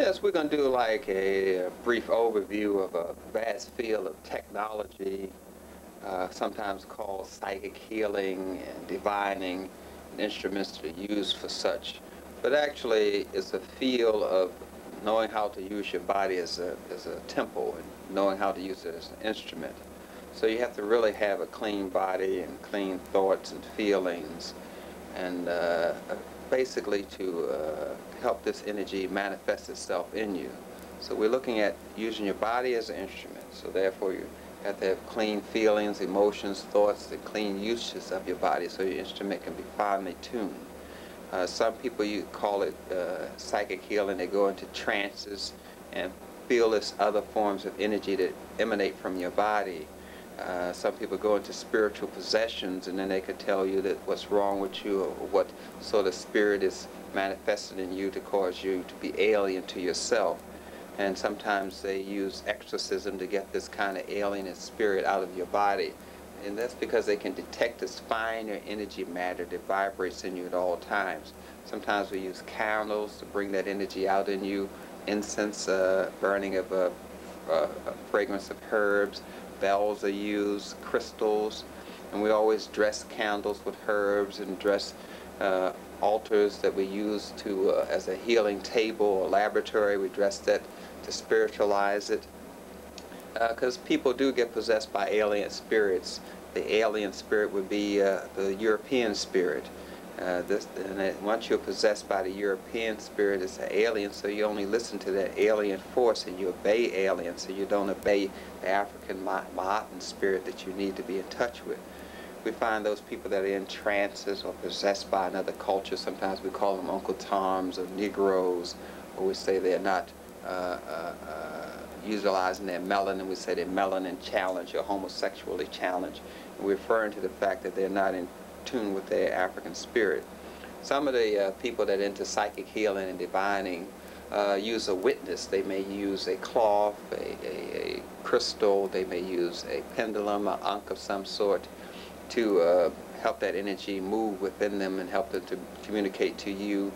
Yes, we're going to do like a brief overview of a vast field of technology, sometimes called psychic healing and divining, and instruments to use for such. But actually, it's a field of knowing how to use your body as a temple and knowing how to use it as an instrument. So you have to really have a clean body and clean thoughts and feelings, and basically to help this energy manifest itself in you. So we're looking at using your body as an instrument. So therefore you have to have clean feelings, emotions, thoughts, the clean uses of your body so your instrument can be finely tuned. Some people you call it psychic healing. They go into trances and feel this other forms of energy that emanate from your body. Some people go into spiritual possessions, and then they could tell you that what's wrong with you or what sort of spirit is manifested in you to cause you to be alien to yourself. And sometimes they use exorcism to get this kind of alien spirit out of your body. And that's because they can detect this finer energy matter that vibrates in you at all times. Sometimes we use candles to bring that energy out in you, incense, burning of a fragrance of herbs, bells are used, crystals, and we always dress candles with herbs and dress altars that we use to as a healing table or laboratory. We dress that to spiritualize it. Because people do get possessed by alien spirits. The alien spirit would be the European spirit. Once you're possessed by the European spirit, it's an alien, so you only listen to that alien force and you obey alien, so you don't obey the African Maatan spirit that you need to be in touch with. We find those people that are in trances or possessed by another culture. Sometimes we call them Uncle Toms or Negroes, or we say they're not utilizing their melanin. We say they're melanin challenged or homosexually challenged. And we're referring to the fact that they're not in tune with their African spirit. Some of the people that are into psychic healing and divining use a witness. They may use a cloth, a crystal, they may use a pendulum, an ankh of some sort to help that energy move within them and help them to communicate to you,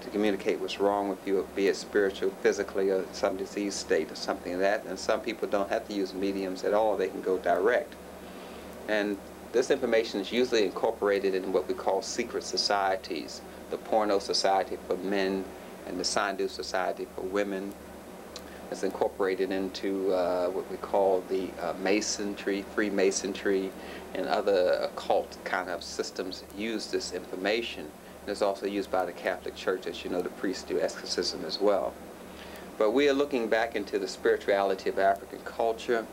to communicate what's wrong with you, be it spiritual, physically, or some disease state or something like that. And some people don't have to use mediums at all. They can go direct. And this information is usually incorporated in what we call secret societies, the Porno Society for men and the Sandu Society for women. It's incorporated into what we call the Masonry, Freemasonry, and other occult kind of systems use this information. And it's also used by the Catholic Church, as you know, the priests do exorcism as well. But we are looking back into the spirituality of African culture.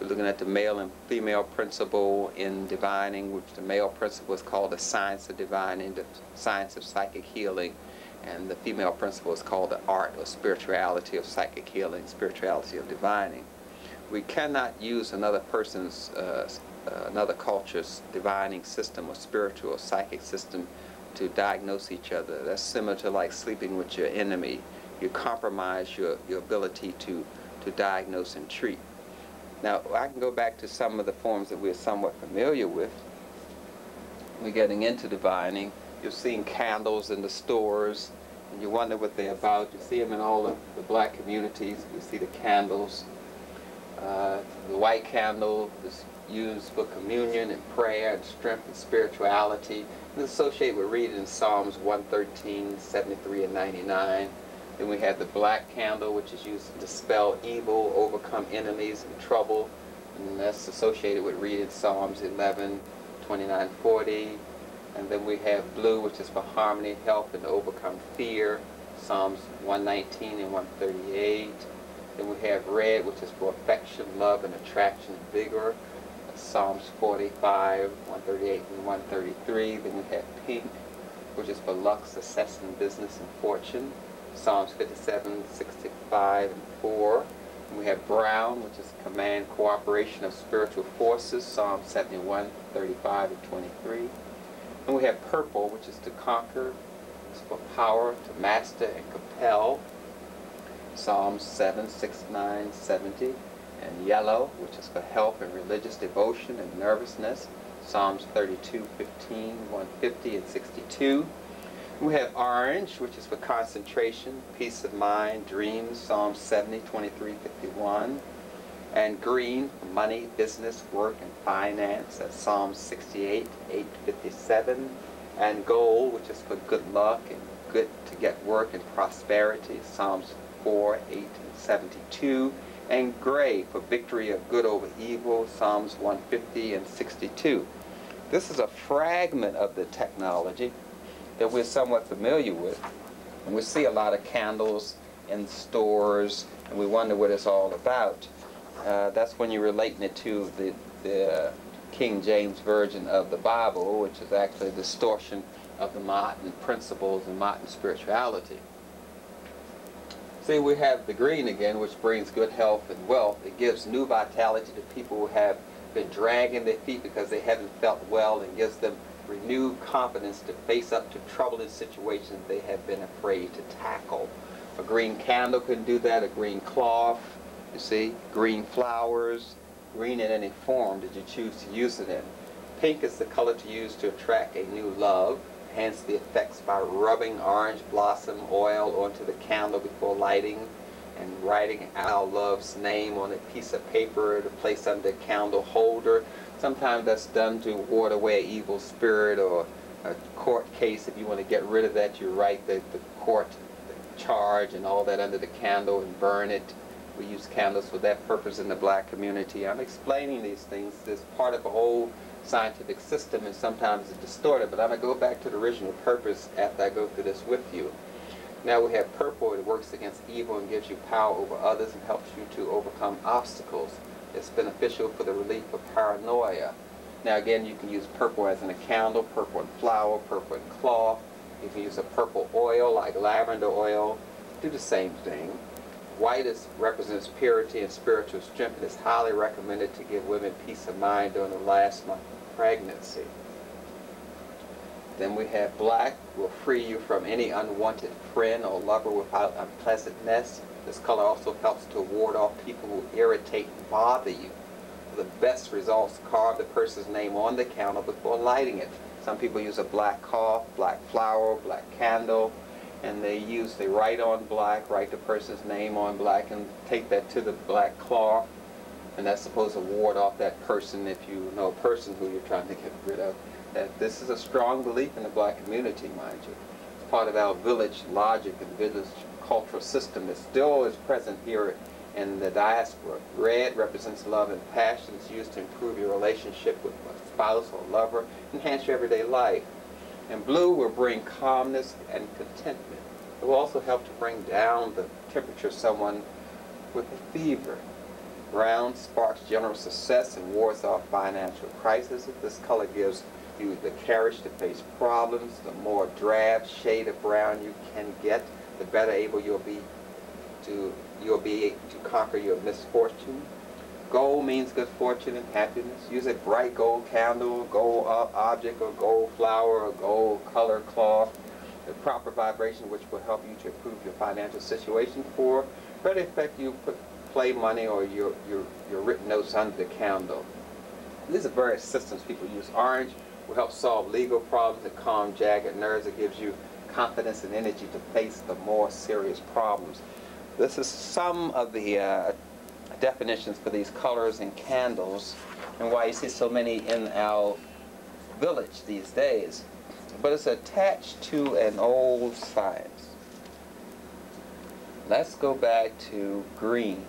We're looking at the male and female principle in divining, which the male principle is called the science of divining, the science of psychic healing, and the female principle is called the art or spirituality of psychic healing, spirituality of divining. We cannot use another person's, another culture's divining system or spiritual or psychic system to diagnose each other. That's similar to like sleeping with your enemy. You compromise your ability to diagnose and treat. Now, I can go back to some of the forms that we're somewhat familiar with. We're getting into divining. You've seen candles in the stores, and you wonder what they're about. You see them in all the black communities. You see the candles. The white candle is used for communion and prayer and strength and spirituality. It's associated with reading Psalms 113, 73, and 99. Then we have the black candle, which is used to dispel evil, overcome enemies and trouble. And that's associated with reading Psalms 11, 29, 40. And then we have blue, which is for harmony, health, and to overcome fear, Psalms 119 and 138. Then we have red, which is for affection, love, and attraction, and vigor, Psalms 45, 138, and 133. Then we have pink, which is for luck, success, and business, and fortune, Psalms 57, 65, and 4. And we have brown, which is command, cooperation of spiritual forces, Psalms 71, 35, and 23. And we have purple, which is to conquer, it's for power, to master, and compel, Psalms 7, 6, 9, 70. And yellow, which is for health and religious devotion and nervousness, Psalms 32, 15, 150, and 62. We have orange, which is for concentration, peace of mind, dreams, Psalm 70, 23, 51. And green, money, business, work, and finance, that's Psalm 68, 8, 57. And gold, which is for good luck and good to get work and prosperity, Psalms 4, 8, and 72. And gray, for victory of good over evil, Psalms 150 and 62. This is a fragment of the technology that we're somewhat familiar with. And we see a lot of candles in stores, and we wonder what it's all about. That's when you're relating it to the King James Version of the Bible, which is actually a distortion of the modern principles and modern spirituality. See, we have the green again, which brings good health and wealth. It gives new vitality to people who have been dragging their feet because they haven't felt well, and gives them renewed confidence to face up to troubling situations they have been afraid to tackle. A green candle can do that, a green cloth, you see, green flowers, green in any form that you choose to use it in. Pink is the color to use to attract a new love, hence the effects by rubbing orange blossom oil onto the candle before lighting, and writing our love's name on a piece of paper to place under a candle holder. Sometimes that's done to ward away an evil spirit or a court case. If you want to get rid of that, you write the court charge and all that under the candle and burn it. We use candles for that purpose in the black community. I'm explaining these things. It's part of a whole scientific system, and sometimes it's distorted, but I'm going to go back to the original purpose after I go through this with you. Now we have purple. It works against evil and gives you power over others and helps you to overcome obstacles. It's beneficial for the relief of paranoia. Now again, you can use purple as in a candle, purple in flower, purple in cloth. You can use a purple oil like lavender oil. Do the same thing. White represents purity and spiritual strength. It is highly recommended to give women peace of mind during the last month of pregnancy. Then we have black, will free you from any unwanted friend or lover without unpleasantness. This color also helps to ward off people who irritate and bother you. For the best results, carve the person's name on the candle before lighting it. Some people use a black cloth, black flower, black candle, and they write on black, write the person's name on black, and take that to the black cloth, and that's supposed to ward off that person, if you know a person who you're trying to get rid of. That this is a strong belief in the black community, mind you. It's part of our village logic and village cultural system that still is present here in the diaspora. Red represents love and passion. It's used to improve your relationship with a spouse or lover, enhance your everyday life. And blue will bring calmness and contentment. It will also help to bring down the temperature of someone with a fever. Brown sparks general success and wards off financial crises. This color gives you the courage to face problems. The more drab shade of brown you can get, the better able you'll be to conquer your misfortune. Gold means good fortune and happiness. Use a bright gold candle, gold object, or gold flower, or gold color cloth. The proper vibration, which will help you to improve your financial situation. For better effect, you put play money or your written notes under the candle. These are various systems people use. Orange will help solve legal problems and calm jagged nerves. It gives you confidence and energy to face the more serious problems. This is some of the definitions for these colors and candles, and why you see so many in our village these days. But it's attached to an old science. Let's go back to green,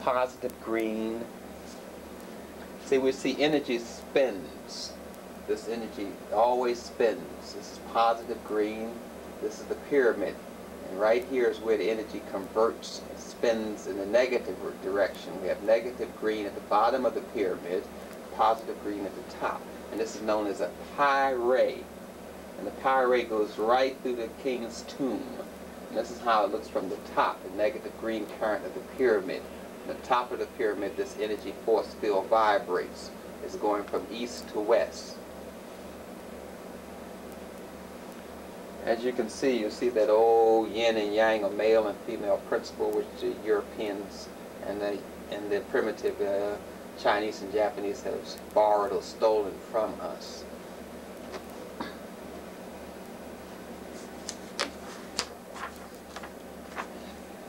positive green. See, we see energy spins. This energy always spins. This is positive green. This is the pyramid. And right here is where the energy converts and spins in a negative direction. We have negative green at the bottom of the pyramid, positive green at the top. And this is known as a pyray. And the pyray goes right through the king's tomb. And this is how it looks from the top, the negative green current of the pyramid. From the top of the pyramid, this energy force field vibrates. It's going from east to west. As you see that old yin and yang, or male and female principle, which the Europeans and the primitive Chinese and Japanese have borrowed or stolen from us.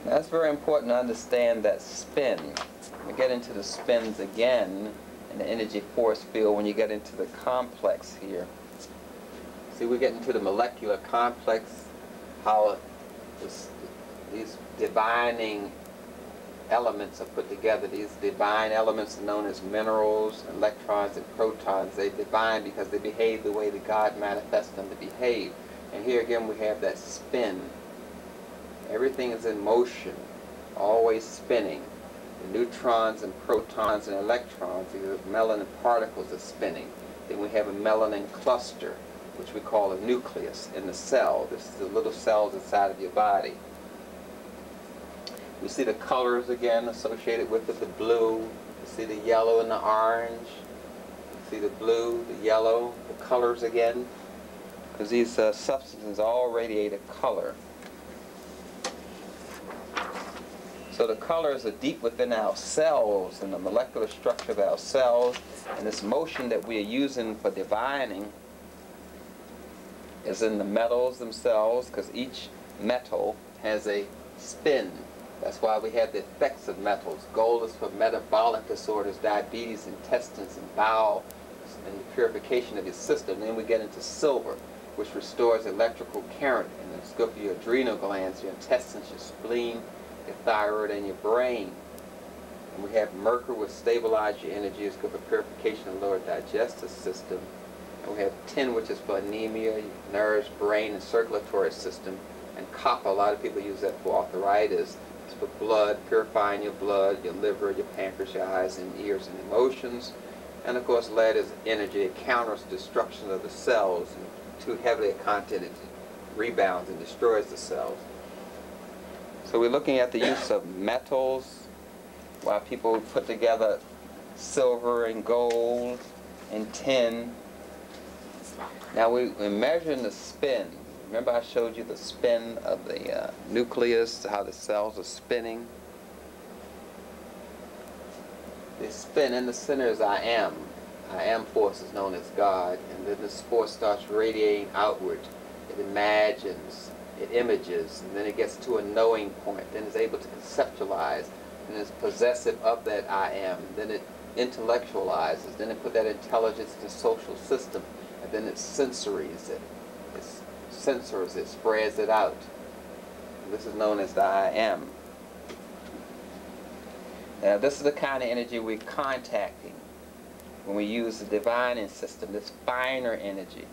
That's very important to understand that spin. We get into the spins again and the energy force field when you get into the complex here. See, we get into the molecular complex, how these divining elements are put together. These divine elements are known as minerals, electrons, and protons. They divine because they behave the way that God manifests them to behave. And here again we have that spin. Everything is in motion, always spinning. The neutrons and protons and electrons, these are melanin particles, are spinning. Then we have a melanin cluster, which we call a nucleus in the cell. This is the little cells inside of your body. We see the colors again associated with it, the blue. You see the yellow and the orange. You see the blue, the yellow, the colors again. Because these substances all radiate a color. So the colors are deep within our cells and the molecular structure of our cells. And this motion that we are using for divining is in the metals themselves, because each metal has a spin. That's why we have the effects of metals. Gold is for metabolic disorders, diabetes, intestines, and bowel, and the purification of your system. Then we get into silver, which restores electrical current, and it's good for your adrenal glands, your intestines, your spleen, your thyroid, and your brain. And we have mercury, which stabilizes your energy. It's good for purification of the lower digestive system. And we have tin, which is for anemia, nerves, brain, and circulatory system. And copper, a lot of people use that for arthritis. It's for blood, purifying your blood, your liver, your pancreas, your eyes, and ears, and emotions. And of course, lead is energy. It counters destruction of the cells. And too heavily a content, it rebounds and destroys the cells. So we're looking at the use of metals, why people put together silver and gold and tin. Now we're measuring the spin. Remember I showed you the spin of the nucleus, how the cells are spinning? The spin in the center is I am. I am force is known as God. And then this force starts radiating outward. It imagines, it images, and then it gets to a knowing point. Then it's able to conceptualize, and it's possessive of that I am. Then it intellectualizes, then it put that intelligence to the social system, and then it sensories it. Sensors, it spreads it out. This is known as the I am. Now this is the kind of energy we're contacting when we use the divining system, this finer energy.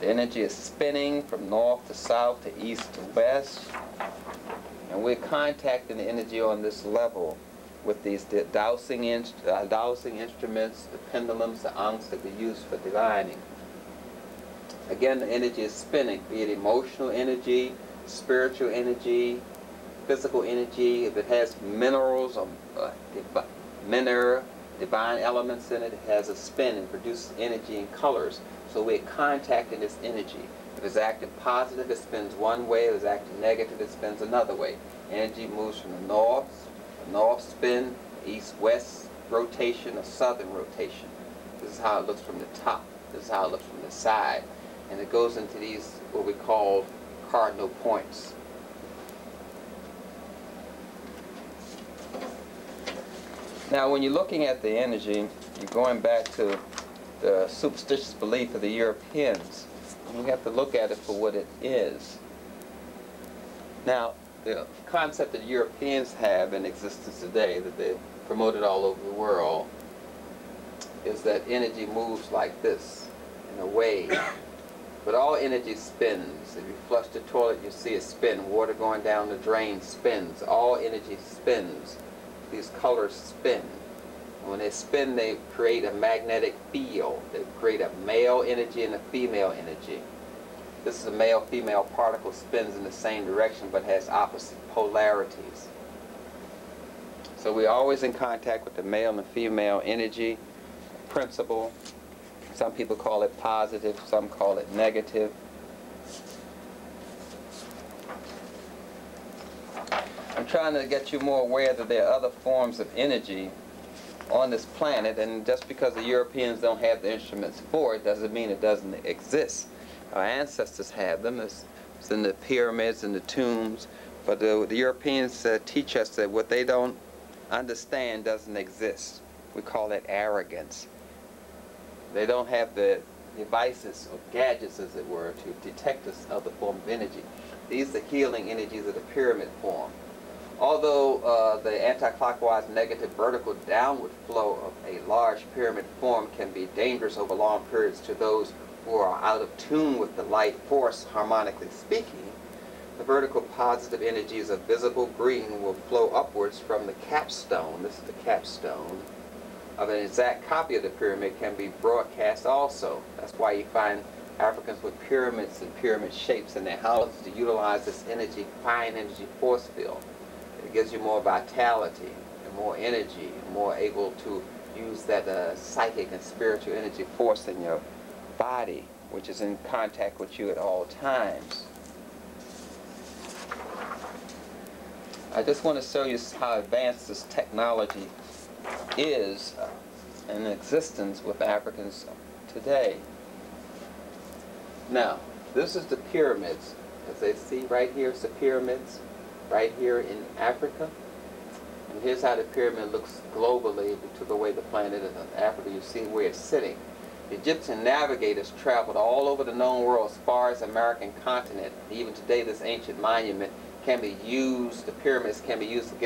The energy is spinning from north to south to east to west, and we're contacting the energy on this level with these dowsing instruments, the pendulums, the ankhs that we use for divining. Again, the energy is spinning, be it emotional energy, spiritual energy, physical energy. If it has minerals or divine elements in it, it has a spin and produces energy and colors. So we're contacting this energy. If it's acting positive, it spins one way. If it's acting negative, it spins another way. Energy moves from the north spin, east-west rotation, or southern rotation. This is how it looks from the top. This is how it looks from the side. And it goes into these, what we call cardinal points. Now, when you're looking at the energy, you're going back to the superstitious belief of the Europeans. We have to look at it for what it is. Now, the concept that Europeans have in existence today, that they promoted all over the world, is that energy moves like this, in a wave. But all energy spins. If you flush the toilet, you see it spin. Water going down the drain spins. All energy spins. These colors spin. When they spin, they create a magnetic field. They create a male energy and a female energy. This is a male-female particle, spins in the same direction but has opposite polarities. So we're always in contact with the male and female energy principle. Some people call it positive, some call it negative. I'm trying to get you more aware that there are other forms of energy on this planet, and just because the Europeans don't have the instruments for it doesn't mean it doesn't exist. Our ancestors had them. There's and the pyramids and the tombs. But the Europeans teach us that what they don't understand doesn't exist. We call it arrogance. They don't have the devices or gadgets, as it were, to detect this other form of energy. These are the healing energies of the pyramid form. Although the anti-clockwise negative vertical downward flow of a large pyramid form can be dangerous over long periods to those who are out of tune with the light force, harmonically speaking, the vertical positive energies of visible green will flow upwards from the capstone. This is the capstone of an exact copy of the pyramid can be broadcast also. That's why you find Africans with pyramids and pyramid shapes in their houses to utilize this energy, fine energy force field. It gives you more vitality and more energy and more able to use that psychic and spiritual energy force in your body, which is in contact with you at all times. I just want to show you how advanced this technology is in existence with Africans today. Now, this is the pyramids. As they see right here is the pyramids. Right here in Africa. And here's how the pyramid looks globally to the way the planet is. In Africa, you see where it's sitting. The Egyptian navigators traveled all over the known world as far as the American continent. Even today, this ancient monument can be used, the pyramids can be used to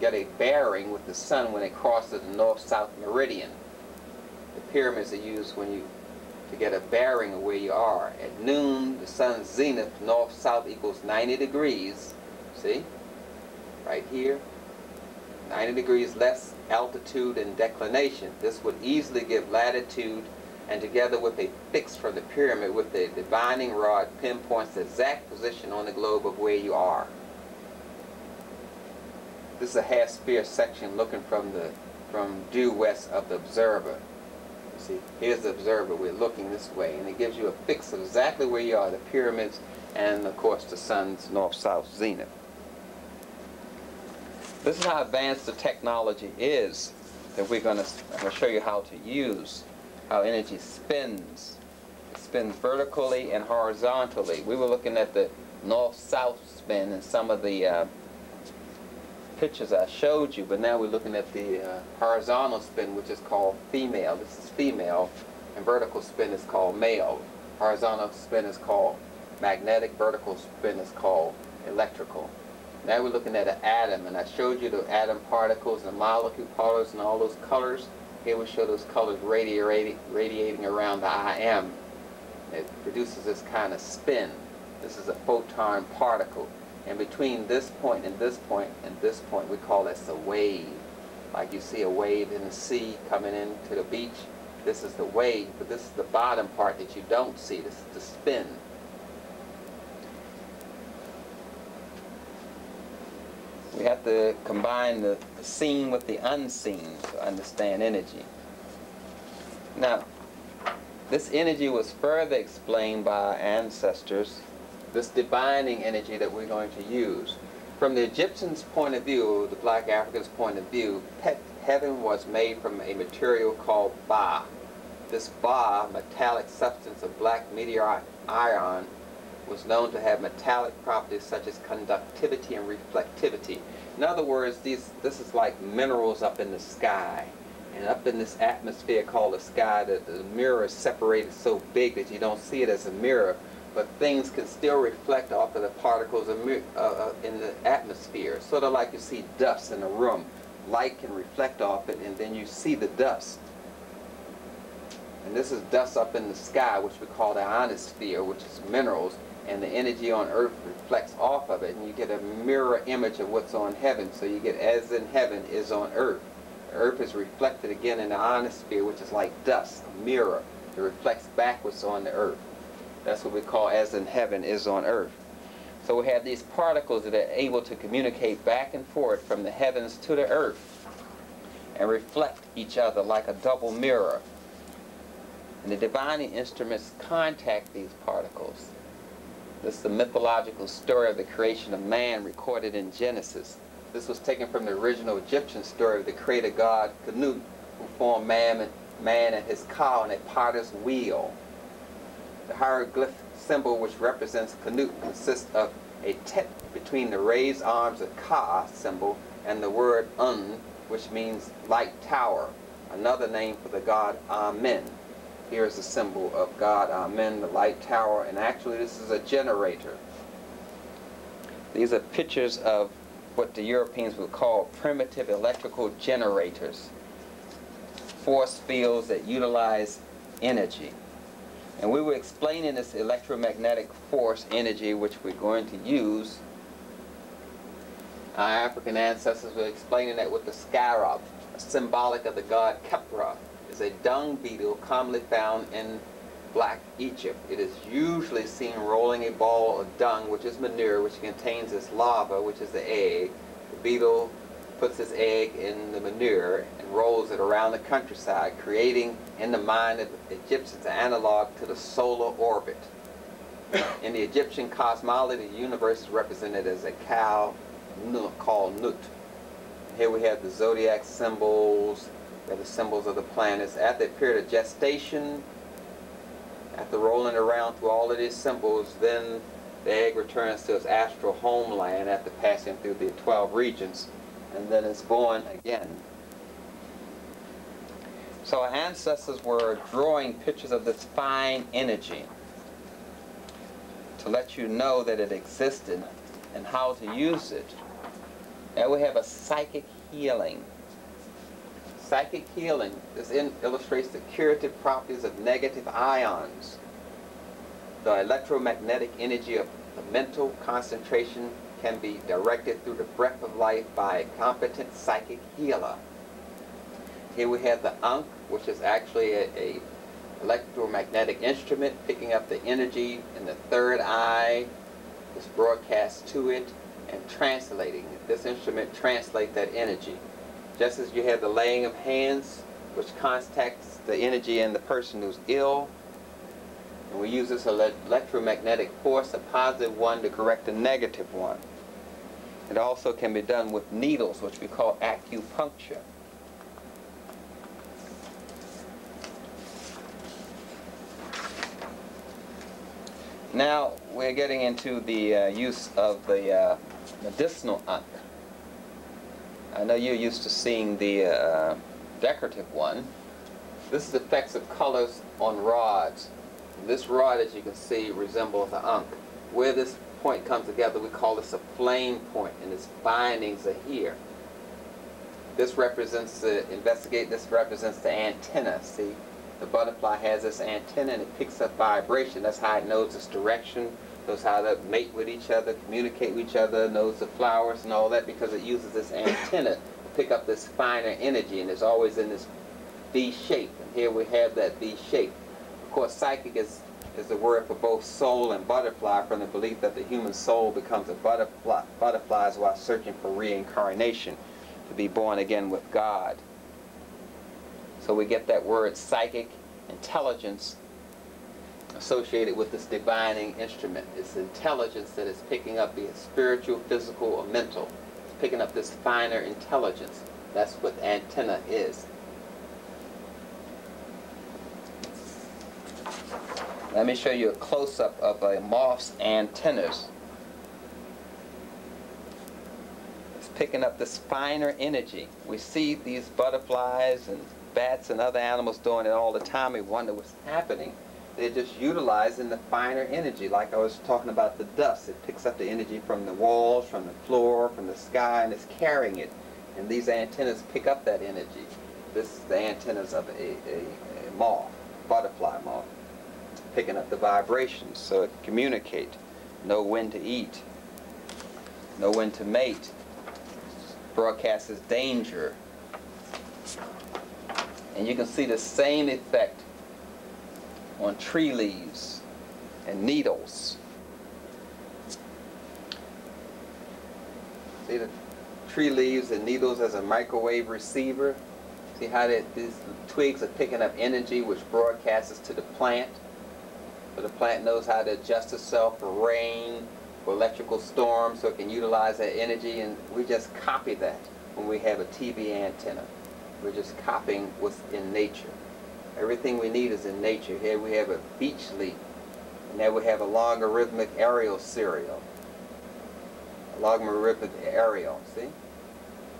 get a bearing with the sun when it crosses the north-south meridian. The pyramids are used when to get a bearing of where you are. At noon, the sun's zenith, north-south equals 90 degrees. See? Right here. 90 degrees less altitude and declination. This would easily give latitude, and together with a fix from the pyramid with the divining rod pinpoints the exact position on the globe of where you are. This is a half sphere section looking from due west of the observer. You see, here's the observer. We're looking this way, and it gives you a fix of exactly where you are, the pyramids, and of course the sun's north-south zenith. This is how advanced the technology is that we're going to show you how to use, how energy spins. It spins vertically and horizontally. We were looking at the north-south spin in some of the pictures I showed you, but now we're looking at the horizontal spin, which is called female. This is female, and vertical spin is called male. Horizontal spin is called magnetic, vertical spin is called electrical. Now we're looking at an atom, and I showed you the atom particles and molecule particles and all those colors. Here we show those colors radiating around the IM. It produces this kind of spin. This is a photon particle. And between this point and this point and this point, we call this a wave. Like you see a wave in the sea coming into the beach. This is the wave, but this is the bottom part that you don't see. This is the spin. We have to combine the seen with the unseen to understand energy. Now, this energy was further explained by our ancestors, this divining energy that we're going to use. From the Egyptians' point of view, the black Africans' point of view, heaven was made from a material called ba. This ba, metallic substance of black meteorite iron, was known to have metallic properties such as conductivity and reflectivity. In other words, this is like minerals up in the sky. And up in this atmosphere called the sky, the mirror is separated so big that you don't see it as a mirror, but things can still reflect off of the particles in the atmosphere. Sort of like you see dust in a room. Light can reflect off it, and then you see the dust. And this is dust up in the sky, which we call the ionosphere, which is minerals. And the energy on earth reflects off of it, and you get a mirror image of what's on heaven. So you get as in heaven is on earth. Earth is reflected again in the ionosphere, which is like dust, a mirror. It reflects backwards on the earth. That's what we call as in heaven is on earth. So we have these particles that are able to communicate back and forth from the heavens to the earth and reflect each other like a double mirror. And the divining instruments contact these particles. This is the mythological story of the creation of man recorded in Genesis. This was taken from the original Egyptian story of the creator god Khnum, who formed man and his cow in a potter's wheel. The hieroglyphic symbol, which represents Canute, consists of a tet between the raised arms of Ka symbol and the word Un, which means light tower, another name for the god Amen. Here is a symbol of god Amen, the light tower, and actually this is a generator. These are pictures of what the Europeans would call primitive electrical generators, force fields that utilize energy. And we were explaining this electromagnetic force energy, which we're going to use. Our African ancestors were explaining that with the scarab, symbolic of the god Khepra, is a dung beetle commonly found in Black Egypt. It is usually seen rolling a ball of dung, which is manure, which contains its larva, which is the egg. The beetle puts its egg in the manure and rolls it around the countryside, creating in the mind of Egyptians an analog to the solar orbit. In the Egyptian cosmology, the universe is represented as a cow called Nut. Here we have the zodiac symbols, the symbols of the planets. After a period of gestation, after rolling around through all of these symbols, then the egg returns to its astral homeland after passing through the 12 regions. And then it's born again. So our ancestors were drawing pictures of this fine energy to let you know that it existed and how to use it. Now we have a psychic healing. Psychic healing, this illustrates the curative properties of negative ions. The electromagnetic energy of the mental concentration can be directed through the breath of life by a competent psychic healer. Here we have the Ankh, which is actually an electromagnetic instrument picking up the energy in the third eye, is broadcast to it, and translating it. This instrument translates that energy. Just as you have the laying of hands, which contacts the energy in the person who's ill, and we use this electromagnetic force, a positive one, to correct a negative one. It also can be done with needles, which we call acupuncture. Now we're getting into the use of the medicinal Ankh. I know you're used to seeing the decorative one. This is the effects of colors on rods. This rod, as you can see, resembles the Ankh. Where this point comes together, we call this a flame point, and its bindings are here. This represents the antenna. See, the butterfly has this antenna and it picks up vibration. That's how it knows its direction, knows how to mate with each other, communicate with each other, knows the flowers and all that, because it uses this antenna to pick up this finer energy, and it's always in this V shape. And here we have that V shape. Of course, psychic is the word for both soul and butterfly, from the belief that the human soul becomes a butterfly while searching for reincarnation, to be born again with God. So we get that word psychic intelligence associated with this divining instrument. It's intelligence that is picking up, be it spiritual, physical, or mental. It's picking up this finer intelligence. That's what antenna is. Let me show you a close-up of a moth's antennas. It's picking up this finer energy. We see these butterflies and bats and other animals doing it all the time. We wonder what's happening. They're just utilizing the finer energy. Like I was talking about the dust, it picks up the energy from the walls, from the floor, from the sky, and it's carrying it. And these antennas pick up that energy. This is the antennas of a moth, butterfly moth, picking up the vibrations so it can communicate, know when to eat, know when to mate, broadcasts danger. And you can see the same effect on tree leaves and needles. See the tree leaves and needles as a microwave receiver? See how these twigs are picking up energy, which broadcasts to the plant. So the plant knows how to adjust itself for rain, for electrical storms, so it can utilize that energy. And we just copy that when we have a TV antenna. We're just copying what's in nature. Everything we need is in nature. Here we have a beech leaf. And that we have a logarithmic aerial serial. A logarithmic aerial, see?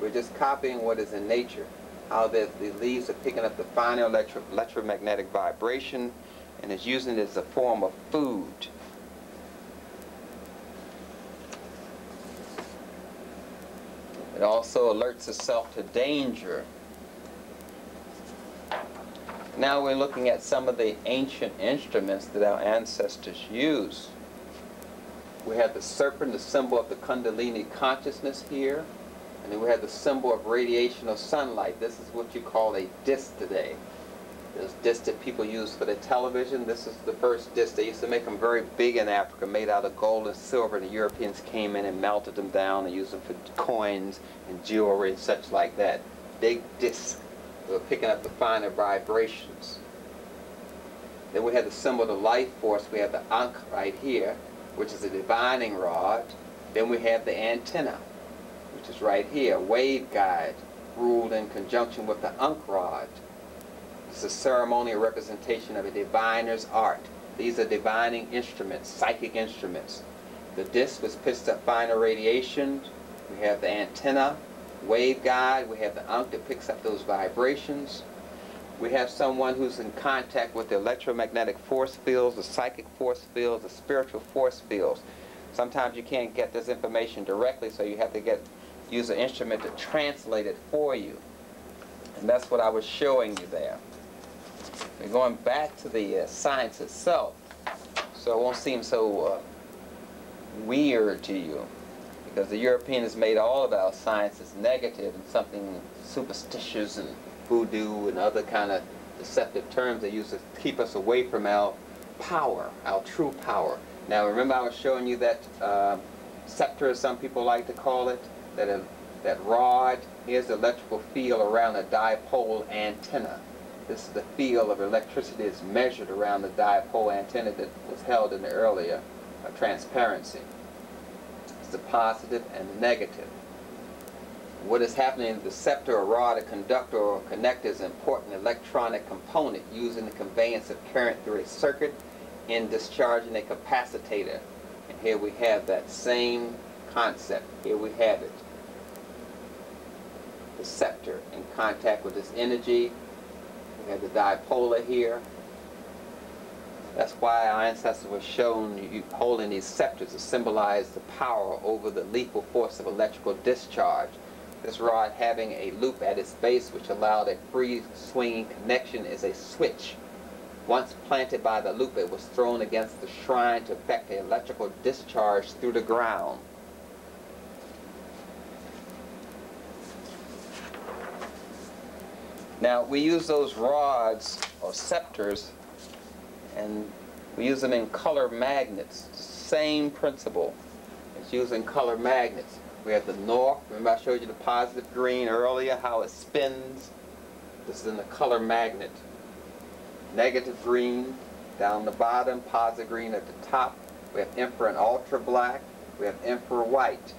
We're just copying what is in nature. How the leaves are picking up the fine electromagnetic vibration and is using it as a form of food. It also alerts itself to danger. Now we're looking at some of the ancient instruments that our ancestors used. We had the serpent, the symbol of the Kundalini consciousness here. And then we had the symbol of radiation of sunlight. This is what you call a disc today. There's discs that people use for the television. This is the first disc. They used to make them very big in Africa, made out of gold and silver. The Europeans came in and melted them down and used them for coins and jewelry and such like that. Big discs. They were picking up the finer vibrations. Then we had the symbol of the life force. We have the ankh right here, which is a divining rod. Then we have the antenna, which is right here, waveguide, ruled in conjunction with the ankh rod. It's a ceremonial representation of a diviner's art. These are divining instruments, psychic instruments. The disc was pitched up finer radiation. We have the antenna, waveguide. We have the ankh that picks up those vibrations. We have someone who's in contact with the electromagnetic force fields, the psychic force fields, the spiritual force fields. Sometimes you can't get this information directly, so you have to use an instrument to translate it for you. And that's what I was showing you there. We're going back to the science itself, so it won't seem so weird to you, because the Europeans made all of our sciences negative and something superstitious and voodoo and other kind of deceptive terms they use to keep us away from our power, our true power. Now remember I was showing you that scepter, as some people like to call it, that rod. Here's the electrical field around a dipole antenna. This is the field of electricity that's measured around the dipole antenna that was held in the earlier transparency. It's the positive and the negative. What is happening, the scepter or rod or conductor or connector is an important electronic component used in the conveyance of current through a circuit in discharging a capacitator. And here we have that same concept. Here we have it. The scepter in contact with this energy. We have the dipolar here. That's why our ancestors were shown holding these scepters to symbolize the power over the lethal force of electrical discharge. This rod having a loop at its base which allowed a free swinging connection is a switch. Once planted by the loop, it was thrown against the shrine to effect an electrical discharge through the ground. Now, we use those rods or scepters, and we use them in color magnets. Same principle. It's used in color magnets. We have the north. Remember I showed you the positive green earlier, how it spins? This is in the color magnet. Negative green down the bottom, positive green at the top. We have infra and ultra black. We have infra white.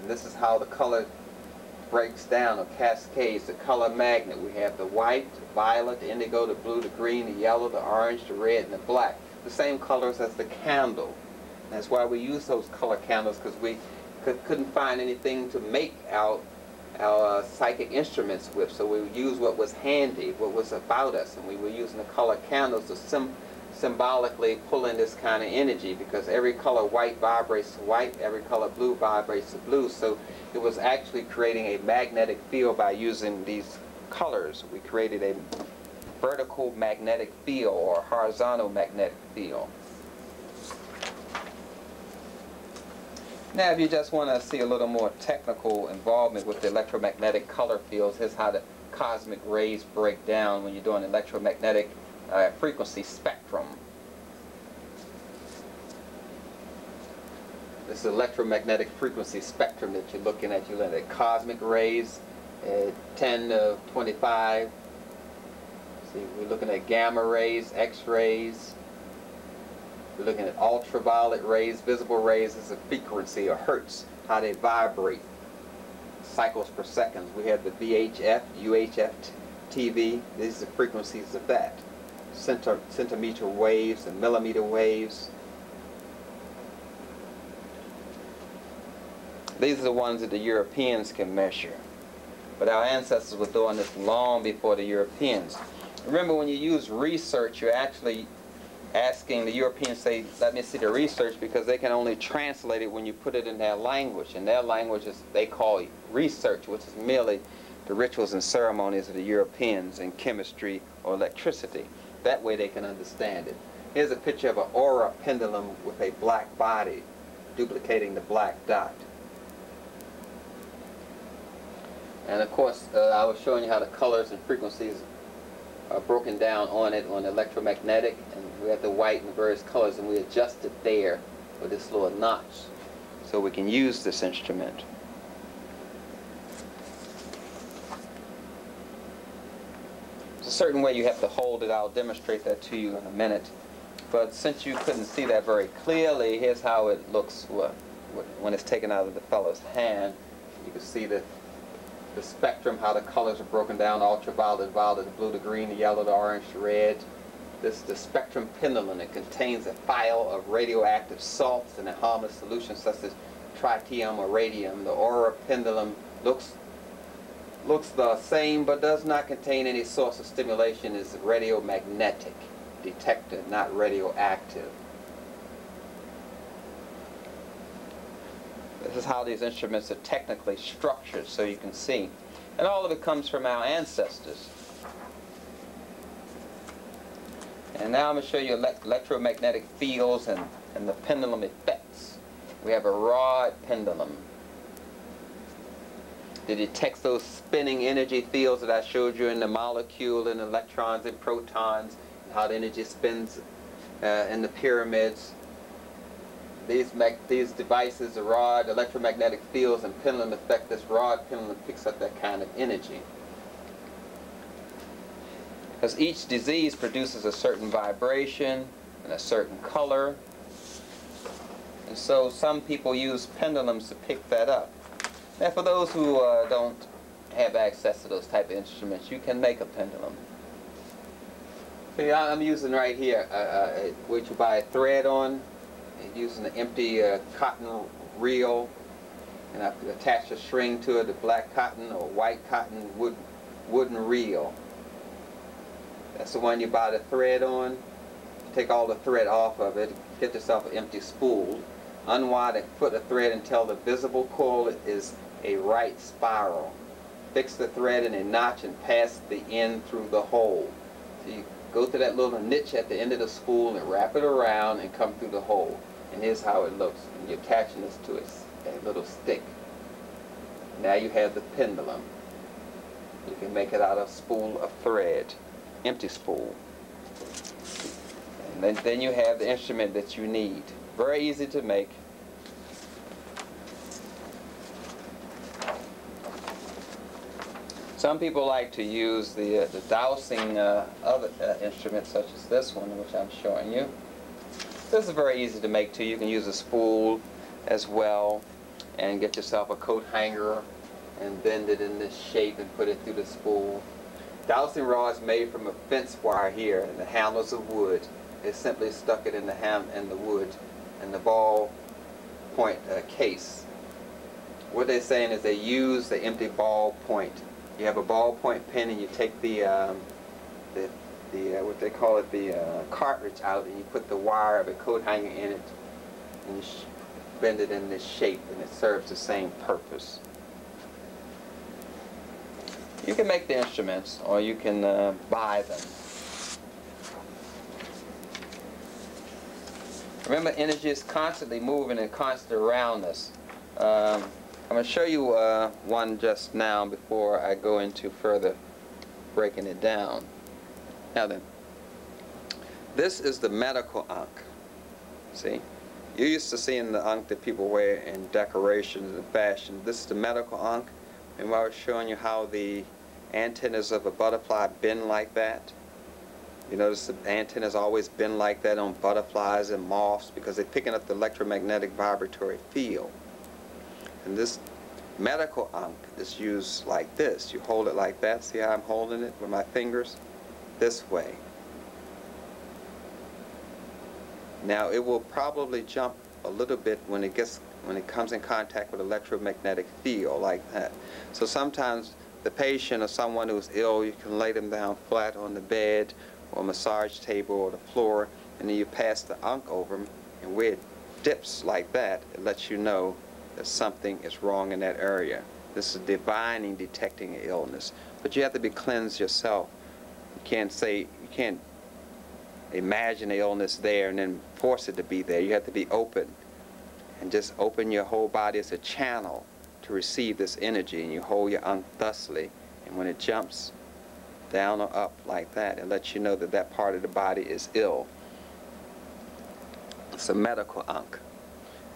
And this is how the color breaks down or cascades, the color magnet. We have the white, the violet, the indigo, the blue, the green, the yellow, the orange, the red, and the black. The same colors as the candle. And that's why we use those color candles, because we couldn't find anything to make our psychic instruments with, so we would use what was handy, what was about us, and we were using the color candles to symbolically pull in this kind of energy, because every color white vibrates to white, every color blue vibrates to blue, so it was actually creating a magnetic field by using these colors. We created a vertical magnetic field or horizontal magnetic field. Now, if you just want to see a little more technical involvement with the electromagnetic color fields, here's how the cosmic rays break down when you're doing electromagnetic frequency spectrum. This is electromagnetic frequency spectrum that you're looking at. You're looking at cosmic rays, 10 to 25. See, we're looking at gamma rays, X-rays. We're looking at ultraviolet rays, visible rays as a frequency or hertz, how they vibrate, cycles per second. We have the VHF, UHF, TV. These are the frequencies of that. centimeter waves and millimeter waves. These are the ones that the Europeans can measure. But our ancestors were doing this long before the Europeans. Remember, when you use research, you're actually asking the Europeans, say, let me see the research, because they can only translate it when you put it in their language. And their language is, they call it research, which is merely the rituals and ceremonies of the Europeans in chemistry or electricity. That way they can understand it. Here's a picture of an aura pendulum with a black body, duplicating the black dot. And of course, I was showing you how the colors and frequencies are broken down on it, on electromagnetic, and we have the white and the various colors, and we adjust it there with this little notch so we can use this instrument. There's a certain way you have to hold it. I'll demonstrate that to you in a minute. But since you couldn't see that very clearly, here's how it looks when it's taken out of the fellow's hand. You can see that the spectrum, how the colors are broken down, ultraviolet, violet, the blue, the green, the yellow, the orange, the red. This is the spectrum pendulum. It contains a vial of radioactive salts and a harmless solution such as tritium or radium. The aura pendulum looks the same but does not contain any source of stimulation. It's radiomagnetic detector, not radioactive. This is how these instruments are technically structured, so you can see. And all of it comes from our ancestors. And now I'm going to show you electromagnetic fields and the pendulum effects. We have a rod pendulum that detects those spinning energy fields that I showed you in the molecule and electrons and protons, and how the energy spins in the pyramids. These devices, the rod, electromagnetic fields, and pendulum effect, this rod pendulum picks up that kind of energy. Because each disease produces a certain vibration and a certain color. And so some people use pendulums to pick that up. Now for those who don't have access to those type of instruments, you can make a pendulum. See, I'm using right here, which you buy a thread on, using an empty cotton reel, and I attach a string to it, the black cotton or white cotton wooden reel. That's the one you buy the thread on. You take all the thread off of it, get yourself an empty spool, unwind and put the thread until the visible coil is a right spiral. Fix the thread in a notch and pass the end through the hole. So you go through that little niche at the end of the spool and wrap it around and come through the hole. And here's how it looks. And you're attaching this to a little stick. Now you have the pendulum. You can make it out of a spool of thread, empty spool. And then you have the instrument that you need. Very easy to make. Some people like to use the dowsing instruments such as this one, which I'm showing you. This is very easy to make too. You can use a spool as well and get yourself a coat hanger and bend it in this shape and put it through the spool. Dowsing rod is made from a fence wire here, and the handles of wood. They simply stuck it in the wood and the ball point case. What they're saying is they use the empty ball point. You have a ballpoint pen, and you take the cartridge out, and you put the wire of a coat hanger in it, and you bend it in this shape, and it serves the same purpose. You can make the instruments, or you can buy them. Remember, energy is constantly moving and constant around us. I'm going to show you one just now before I go into further breaking it down. Now then, this is the medical ankh. See? You're used to seeing the ankh that people wear in decorations and fashion. This is the medical ankh. And I was showing you how the antennas of a butterfly bend like that. You notice the antennas always bend like that on butterflies and moths because they're picking up the electromagnetic vibratory field. And this medical ankh is used like this. You hold it like that. See how I'm holding it with my fingers? This way. Now it will probably jump a little bit when it comes in contact with electromagnetic field like that. So sometimes the patient or someone who's ill, you can lay them down flat on the bed or massage table or the floor, and then you pass the Ankh over them, and where it dips like that, it lets you know that something is wrong in that area. This is divining, detecting an illness. But you have to be cleansed yourself. You can't imagine the illness there and then force it to be there. You have to be open, and just open your whole body as a channel to receive this energy, and you hold your Ankh thusly, and when it jumps down or up like that, it lets you know that that part of the body is ill. It's a medical Ankh,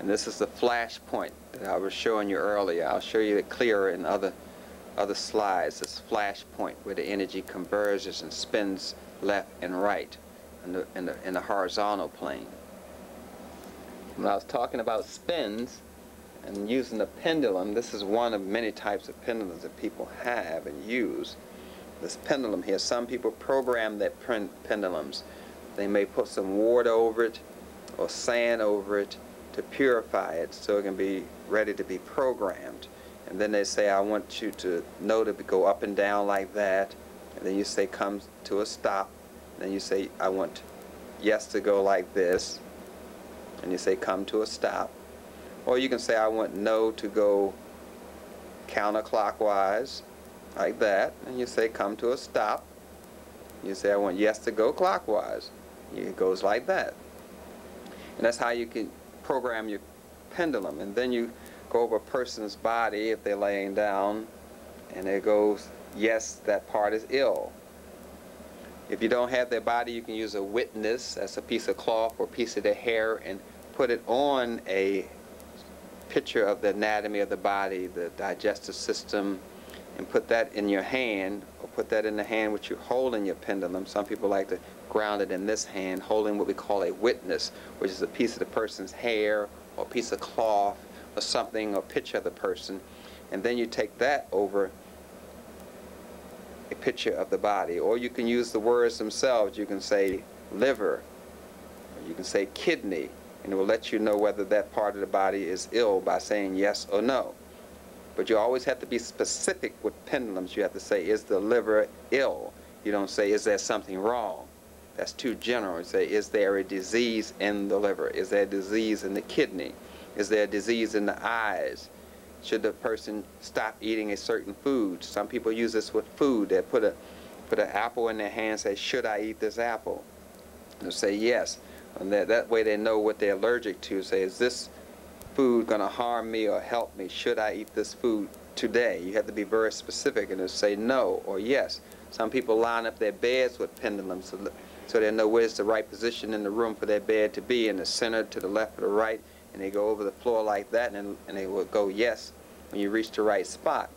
and this is the flash point that I was showing you earlier. I'll show you it clearer in other slides, this flash point where the energy converges and spins left and right in the horizontal plane. When I was talking about spins and using the pendulum, this is one of many types of pendulums that people have and use. This pendulum here, some people program their pendulums. They may put some water over it or sand over it to purify it so it can be ready to be programmed. And then they say, I want you to know to go up and down like that. And then you say, come to a stop. And then you say, I want yes to go like this. And you say, come to a stop. Or you can say, I want no to go counterclockwise, like that. And you say, come to a stop. You say, I want yes to go clockwise. It goes like that. And that's how you can program your pendulum. And then you go over a person's body, if they're laying down, and it goes, yes, that part is ill. If you don't have their body, you can use a witness, that's a piece of cloth or a piece of their hair, and put it on a picture of the anatomy of the body, the digestive system, and put that in your hand, or put that in the hand which you hold in your pendulum. Some people like to ground it in this hand, holding what we call a witness, which is a piece of the person's hair, or a piece of cloth, or something, or a picture of the person. And then you take that over a picture of the body. Or you can use the words themselves. You can say liver, or you can say kidney, and it will let you know whether that part of the body is ill by saying yes or no. But you always have to be specific with pendulums. You have to say, is the liver ill? You don't say, is there something wrong? That's too general. You say, is there a disease in the liver? Is there a disease in the kidney? Is there a disease in the eyes? Should the person stop eating a certain food? Some people use this with food. They put an apple in their hand and say, should I eat this apple? They'll say yes. And that way they know what they're allergic to. Say, is this food going to harm me or help me? Should I eat this food today? You have to be very specific, and they'll say no or yes. Some people line up their beds with pendulums so they know where's the right position in the room for their bed to be, in the center, to the left, or the right, and they go over the floor like that, and they will go yes when you reach the right spot.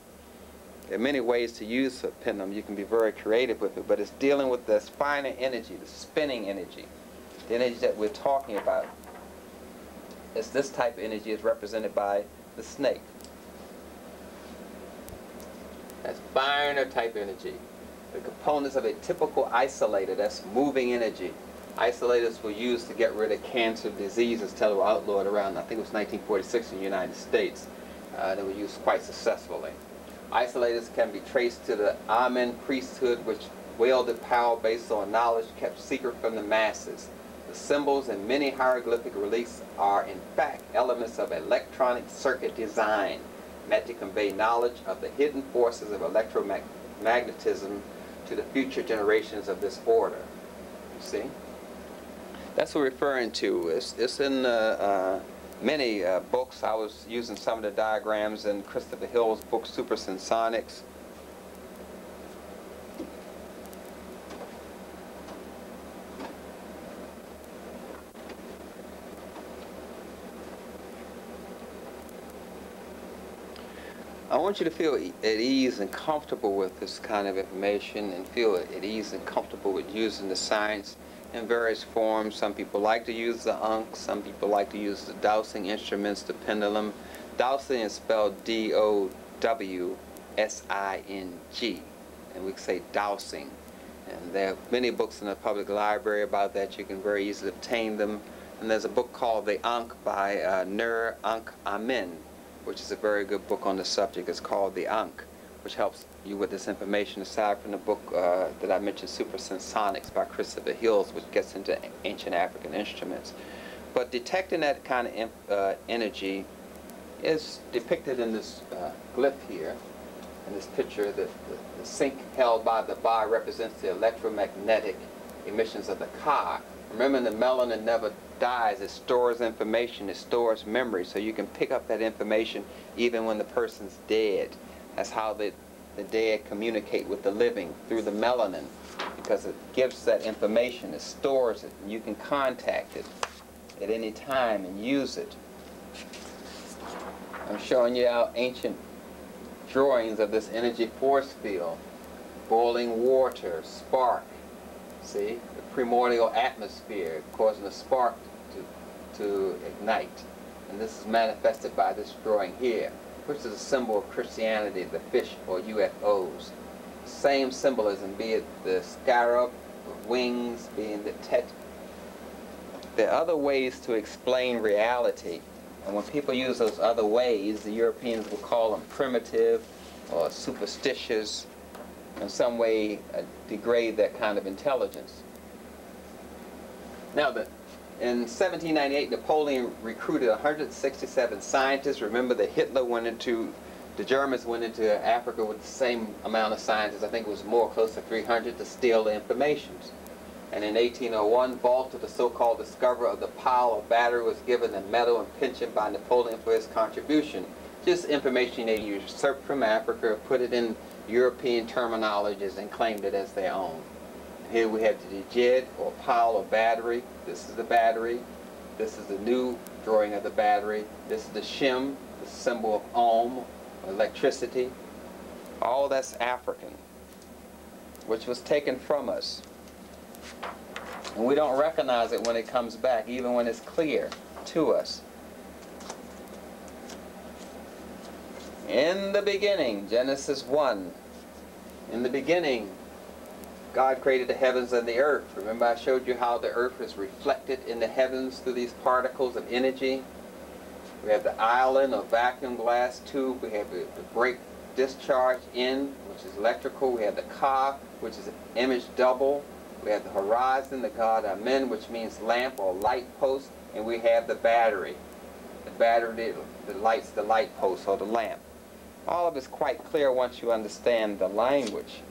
There are many ways to use a pendulum. You can be very creative with it, but it's dealing with this finer energy, the spinning energy. The energy that we're talking about is this type of energy is represented by the snake. That's finer type energy. The components of a typical isolator, that's moving energy. Isolators were used to get rid of cancer diseases until they were outlawed around, I think it was 1946 in the United States. They were used quite successfully. Isolators can be traced to the Amen priesthood, which wielded power based on knowledge kept secret from the masses. The symbols and many hieroglyphic reliefs are, in fact, elements of electronic circuit design meant to convey knowledge of the hidden forces of electromagnetism to the future generations of this order. You see? That's what we're referring to. It's in many books. I was using some of the diagrams in Christopher Hill's book, Supersonics. I want you to feel at ease and comfortable with this kind of information, and feel at ease and comfortable with using the science in various forms. Some people like to use the Ankh. Some people like to use the dowsing instruments, the pendulum. Dowsing is spelled D-O-W-S-I-N-G, and we say dowsing. And there are many books in the public library about that. You can very easily obtain them. And there's a book called The Ankh by Nur Ankh Amen, which is a very good book on the subject. It's called The Ankh, which helps you with this information, aside from the book that I mentioned, Supersonics by Christopher Hills, which gets into ancient African instruments. But detecting that kind of energy is depicted in this glyph here, in this picture. The sink held by the bar represents the electromagnetic emissions of the car. Remember, the melanin never dies. It stores information, it stores memory, so you can pick up that information even when the person's dead. That's how the dead communicate with the living, through the melanin, because it gives that information, it stores it, and you can contact it at any time and use it. I'm showing you our ancient drawings of this energy force field. Boiling water, spark, see? The primordial atmosphere causing a spark to ignite. And this is manifested by this drawing here, which is a symbol of Christianity, the fish or UFOs. Same symbolism, be it the scarab, the wings, being the tet. There are other ways to explain reality. And when people use those other ways, the Europeans will call them primitive or superstitious, in some way degrade that kind of intelligence. Now, in 1798, Napoleon recruited 167 scientists. Remember that Hitler went into, the Germans went into Africa with the same amount of scientists. I think it was more, close to 300, to steal the information. And in 1801, Volta, the so-called discoverer of the pile of battery, was given a medal and pension by Napoleon for his contribution. Just information they usurped from Africa, put it in European terminologies, and claimed it as their own. Here we have the jed, or pile of battery. This is the battery. This is the new drawing of the battery. This is the shem, the symbol of ohm, electricity. All that's African, which was taken from us. And we don't recognize it when it comes back, even when it's clear to us. In the beginning, Genesis 1. In the beginning, God created the heavens and the earth. Remember, I showed you how the earth is reflected in the heavens through these particles of energy. We have the island or vacuum glass tube. We have the brake discharge in, which is electrical. We have the ka, which is an image double. We have the horizon, the god Amen, which means lamp or light post. And we have the battery. The battery that lights the light post or the lamp. All of it's quite clear once you understand the language.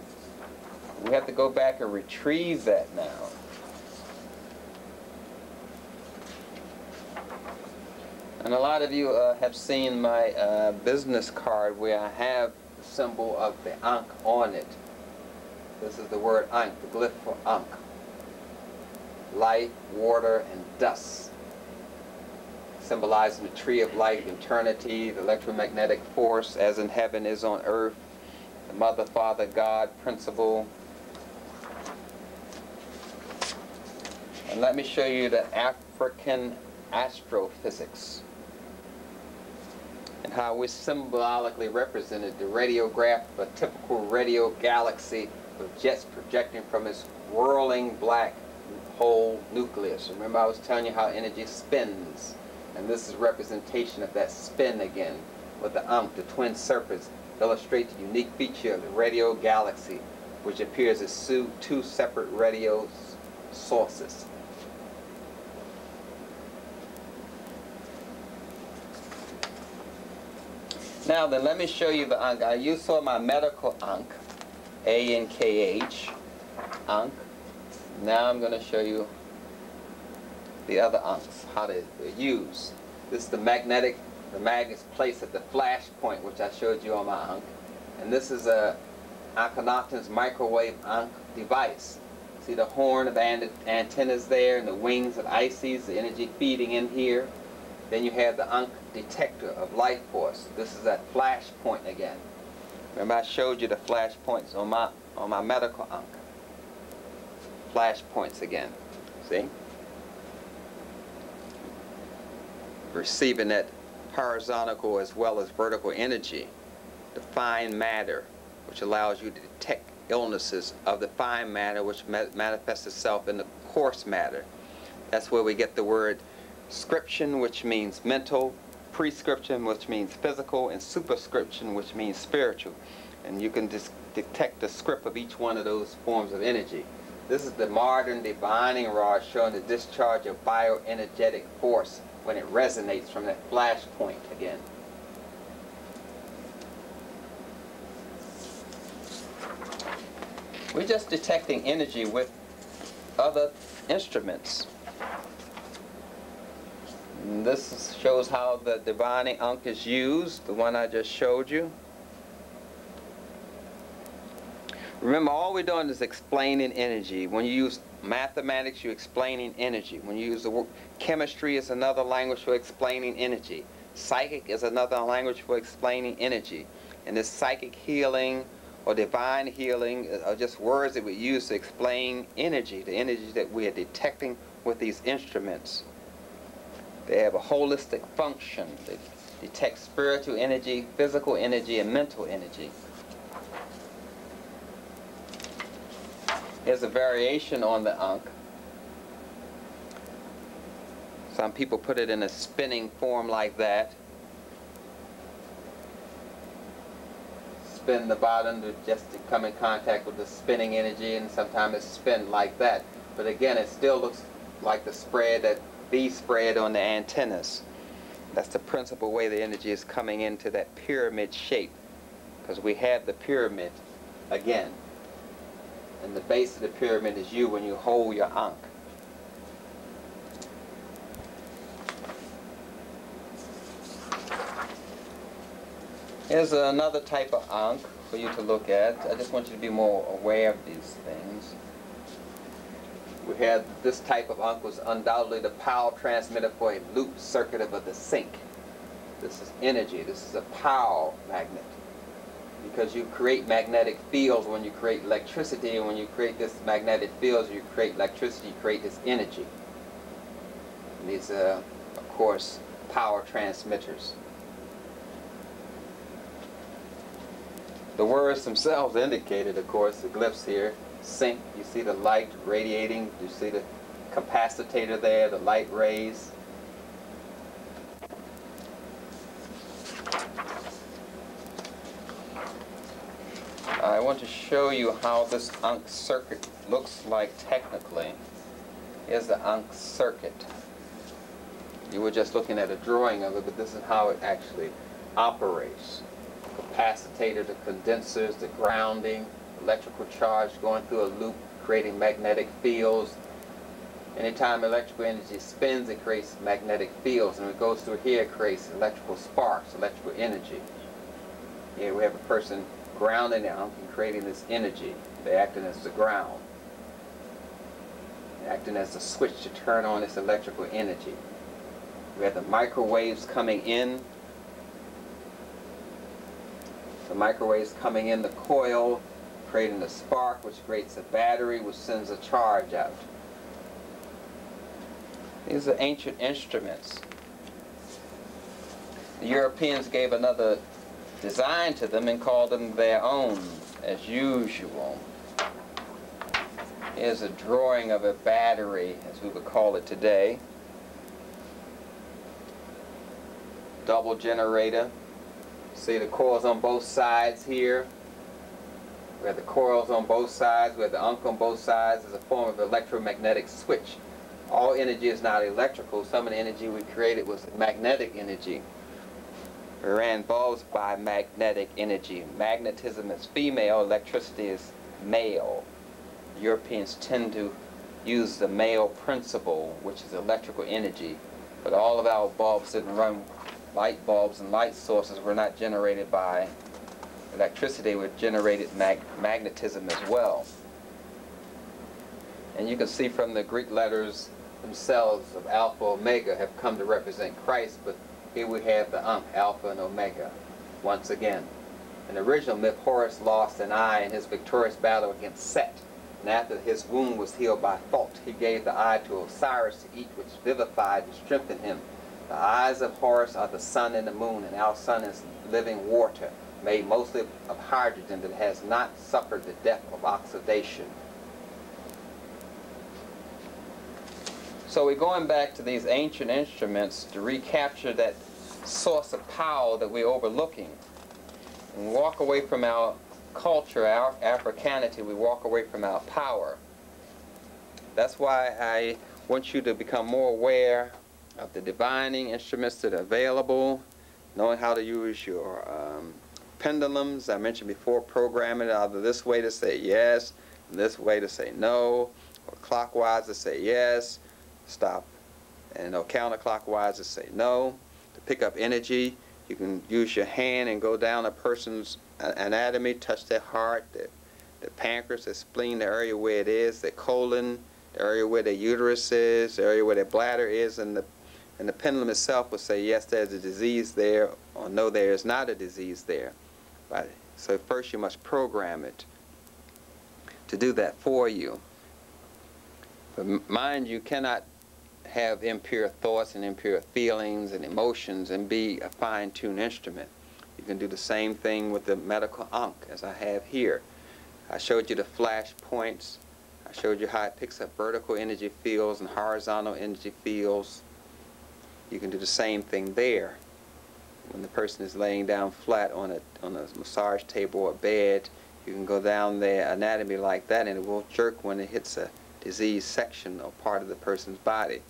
We have to go back and retrieve that now. And a lot of you have seen my business card where I have the symbol of the Ankh on it. This is the word Ankh, the glyph for Ankh. Light, water, and dust. Symbolizing the tree of life, eternity, the electromagnetic force, as in heaven is on earth, the mother, father, God, principle. And let me show you the African astrophysics and how we symbolically represented the radiograph of a typical radio galaxy with jets projecting from its whirling black hole nucleus. Remember, I was telling you how energy spins, and this is representation of that spin again with the Ankh, the twin serpents, illustrate the unique feature of the radio galaxy, which appears as two separate radio sources. Now then, let me show you the Ankh. You saw my medical Ankh, A-N-K-H, Ankh. Now I'm going to show you the other Ankhs, how they're used. This is the magnet's place at the flash point, which I showed you on my Ankh. And this is Akhenaten's microwave Ankh device. See the horn of antennas there, and the wings of Isis, the energy feeding in here. Then you have the Ankh detector of life force. This is that flash point again. Remember, I showed you the flash points on my medical Ankh. Flash points again. See? Receiving that horizontal as well as vertical energy, the fine matter, which allows you to detect illnesses of the fine matter, which manifests itself in the coarse matter. That's where we get the word scription, which means mental, prescription, which means physical, and superscription, which means spiritual. And you can just detect the script of each one of those forms of energy. This is the modern divining rod showing the discharge of bioenergetic force when it resonates from that flash point again. We're just detecting energy with other instruments. And this shows how the divining Ankh is used, the one I just showed you. Remember, all we're doing is explaining energy. When you use mathematics, you're explaining energy. When you use the word chemistry, is another language for explaining energy. Psychic is another language for explaining energy. And this psychic healing or divine healing are just words that we use to explain energy, the energy that we are detecting with these instruments. They have a holistic function. They detect spiritual energy, physical energy, and mental energy. There's a variation on the Ankh. Some people put it in a spinning form like that. Spin the bottom to just to come in contact with the spinning energy, and sometimes it's spin like that. But again, it still looks like the spread, that V spread on the antennas. That's the principal way the energy is coming into that pyramid shape, because we have the pyramid again. And the base of the pyramid is you when you hold your Ankh. Here's another type of Ankh for you to look at. I just want you to be more aware of these things. We had this type of Ankh was undoubtedly the power transmitter for a loop circuit of the sink. This is energy. This is a power magnet. Because you create magnetic fields when you create electricity, and when you create this magnetic fields, you create electricity, you create this energy. And these are, of course, power transmitters. The words themselves indicated, of course, the glyphs here. Sink, you see the light radiating, you see the capacitor there, the light rays. I want to show you how this Ankh circuit looks like technically. Here's the Ankh circuit. You were just looking at a drawing of it, but this is how it actually operates. Capacitor, the condensers, the grounding, electrical charge going through a loop, creating magnetic fields. Anytime electrical energy spins, it creates magnetic fields, and when it goes through here, it creates electrical sparks, electrical energy. Here we have a person grounding the Ankh and creating this energy. They're acting as the ground. They're acting as the switch to turn on this electrical energy. We have the microwaves coming in. The microwaves coming in the coil, creating a spark, which creates a battery, which sends a charge out. These are ancient instruments. The Europeans gave another design to them and called them their own, as usual. Here's a drawing of a battery, as we would call it today. Double generator. See the coils on both sides here. We have the coils on both sides. We have the Ankh on both sides. It's a form of electromagnetic switch. All energy is not electrical. Some of the energy we created was magnetic energy. We ran bulbs by magnetic energy. Magnetism is female, electricity is male. Europeans tend to use the male principle, which is electrical energy. But all of our bulbs didn't run, light bulbs and light sources were not generated by electricity, were generated magnetism as well. And you can see from the Greek letters themselves of Alpha Omega have come to represent Christ, but here we have the Ankh, Alpha and Omega, once again. In the original myth, Horus lost an eye in his victorious battle against Set, and after his wound was healed by Thoth, he gave the eye to Osiris to eat, which vivified and strengthened him. The eyes of Horus are the sun and the moon, and our sun is living water, made mostly of hydrogen that has not suffered the death of oxidation. So we're going back to these ancient instruments to recapture that source of power that we're overlooking. And walk away from our culture, our Africanity, we walk away from our power. That's why I want you to become more aware of the divining instruments that are available, knowing how to use your pendulums. I mentioned before, programming either this way to say yes, and this way to say no, or clockwise to say yes, stop, and no, counterclockwise to say no. To pick up energy, you can use your hand and go down a person's anatomy, touch their heart, the pancreas, the spleen, the area where it is, the colon, the area where the uterus is, the area where the bladder is, and the pendulum itself will say, yes, there's a disease there, or no, there is not a disease there. Right. So first you must program it to do that for you. But mind, you cannot have impure thoughts and impure feelings and emotions and be a fine-tuned instrument. You can do the same thing with the medical ankh as I have here. I showed you the flash points. I showed you how it picks up vertical energy fields and horizontal energy fields. You can do the same thing there. When the person is laying down flat on a massage table or bed, you can go down their anatomy like that and it will jerk when it hits a disease section or part of the person's body.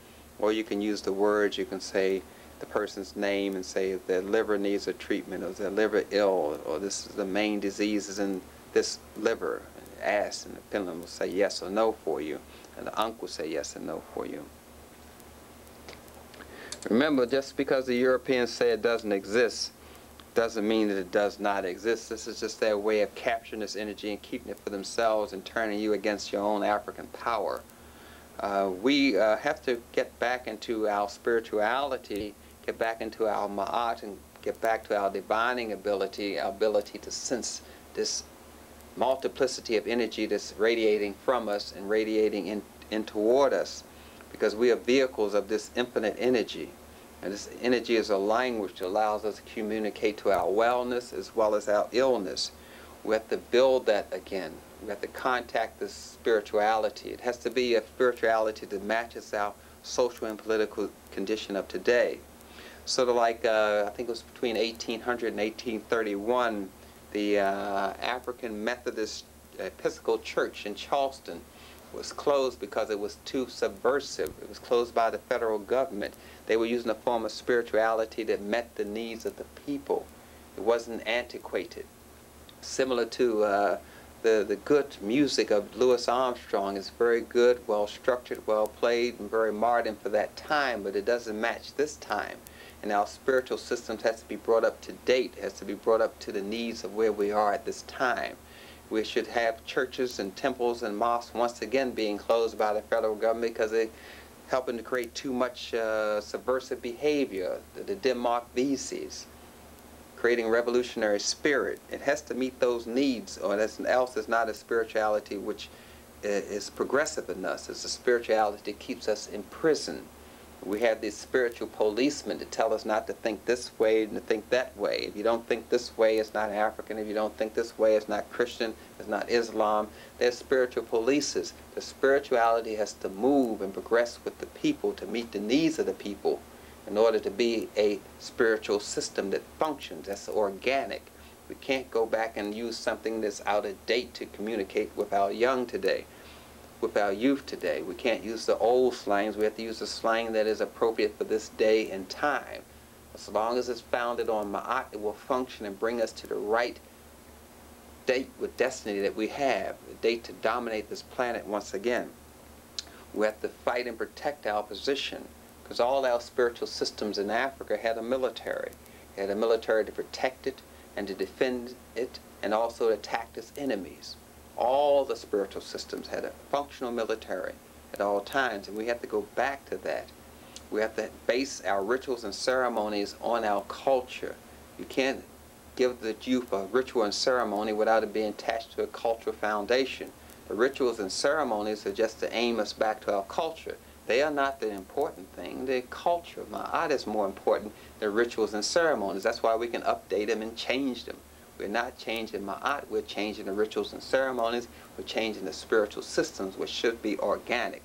Or you can use the words, you can say the person's name and say if their liver needs a treatment, or is their liver ill, or this is the main disease is in this liver, ass, and the pendulum will say yes or no for you, and the ankh will say yes and no for you. Remember, just because the Europeans say it doesn't exist, doesn't mean that it does not exist. This is just their way of capturing this energy and keeping it for themselves and turning you against your own African power. We have to get back into our spirituality, get back into our ma'at, and get back to our divining ability, our ability to sense this multiplicity of energy that's radiating from us and radiating in toward us, because we are vehicles of this infinite energy. And this energy is a language that allows us to communicate to our wellness as well as our illness. We have to build that again. We have to contact this spirituality. It has to be a spirituality that matches our social and political condition of today. Sort of like, I think it was between 1800 and 1831, the African Methodist Episcopal Church in Charleston was closed because it was too subversive. It was closed by the federal government. They were using a form of spirituality that met the needs of the people. It wasn't antiquated. Similar to the good music of Louis Armstrong. It's very good, well-structured, well-played, and very modern for that time, but it doesn't match this time. And our spiritual systems has to be brought up to date, has to be brought up to the needs of where we are at this time. We should have churches and temples and mosques once again being closed by the federal government because they're helping to create too much subversive behavior, the Denmark Veeses, creating revolutionary spirit. It has to meet those needs, or else it's not a spirituality which is progressive in us. It's a spirituality that keeps us in prison. We have these spiritual policemen to tell us not to think this way and to think that way. If you don't think this way, it's not African. If you don't think this way, it's not Christian, it's not Islam. They're spiritual polices. The spirituality has to move and progress with the people to meet the needs of the people in order to be a spiritual system that functions, that's organic. We can't go back and use something that's out of date to communicate with our young today, with our youth today. We can't use the old slangs. We have to use the slang that is appropriate for this day and time. As long as it's founded on ma'at, it will function and bring us to the right date with destiny that we have, a date to dominate this planet once again. We have to fight and protect our position, because all our spiritual systems in Africa had a military. It had a military to protect it and to defend it and also to attack its enemies. All the spiritual systems had a functional military at all times, and we have to go back to that. We have to base our rituals and ceremonies on our culture. You can't give the youth a ritual and ceremony without it being attached to a cultural foundation. The rituals and ceremonies are just to aim us back to our culture. They are not the important thing. The culture, ma'at, is more important than rituals and ceremonies. That's why we can update them and change them. We're not changing ma'at, we're changing the rituals and ceremonies, we're changing the spiritual systems, which should be organic.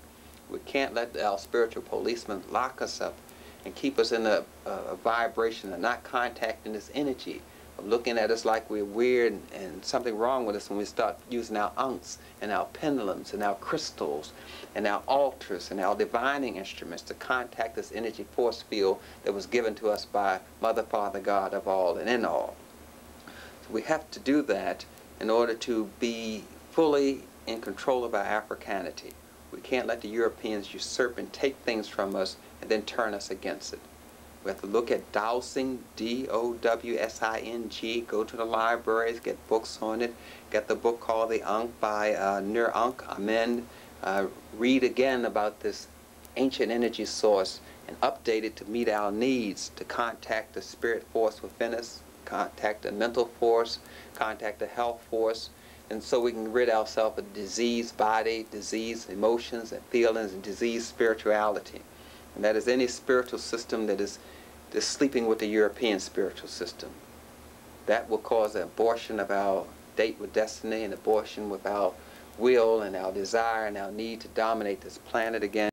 We can't let our spiritual policemen lock us up and keep us in a vibration of not contacting this energy, of looking at us like we're weird and something wrong with us when we start using our unks and our pendulums and our crystals and our altars and our divining instruments to contact this energy force field that was given to us by Mother, Father, God of all and in all. So we have to do that in order to be fully in control of our Africanity. We can't let the Europeans usurp and take things from us and then turn us against it. We have to look at dowsing, D-O-W-S-I-N-G, go to the libraries, get books on it, get the book called The Ankh by Nur Ankh Amen, read again about this ancient energy source and update it to meet our needs, to contact the spirit force within us, contact the mental force, contact the health force, and so we can rid ourselves of diseased body, diseased emotions and feelings, and diseased spirituality. And that is any spiritual system that is sleeping with the European spiritual system. That will cause an abortion of our date with destiny, an abortion with our will and our desire and our need to dominate this planet again.